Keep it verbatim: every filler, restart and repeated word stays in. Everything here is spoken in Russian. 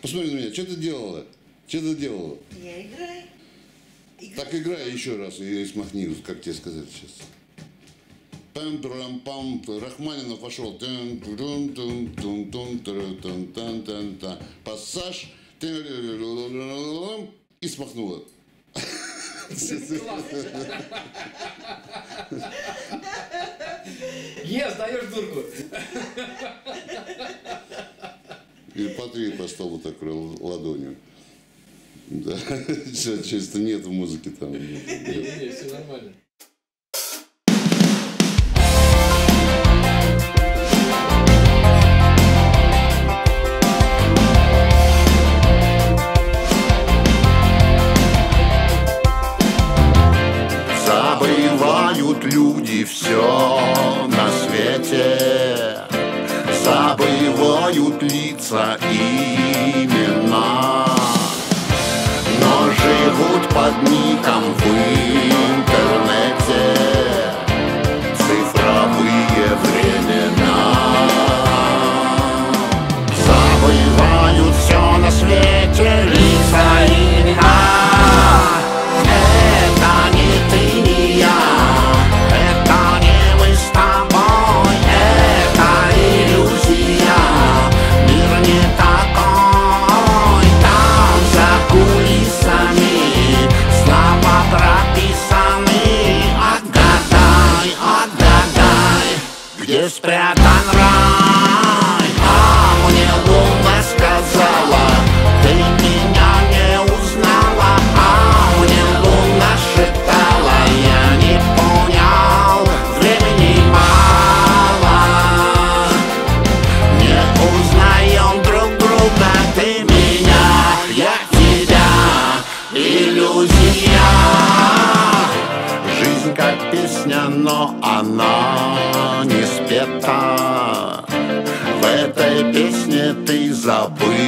Посмотри на меня, что ты делала? Что ты делала? Я играю. Играю. Так играй еще раз и смахни, как тебе сказать сейчас. Пам-пам-пам, Рахманинов пошел. Пассаж. И смахнула. Ешь, даешь дурку. И Патрик по столу так ладонью. Да, чисто нет музыки там. Нет, все нормально. Забывают люди все на свете, забывают лица и имена, но живут под ником в интернете. Цифровые времена забывают все на свете, лица и имена. Это не ты. Где спрятан рай? А мне луна сказала, ты меня не узнала. А мне луна шептала, я не понял, времени мало. Не узнаем друг друга, ты меня, я тебя, иллюзия. Жизнь как песня, но она не спета. В этой песне ты забыл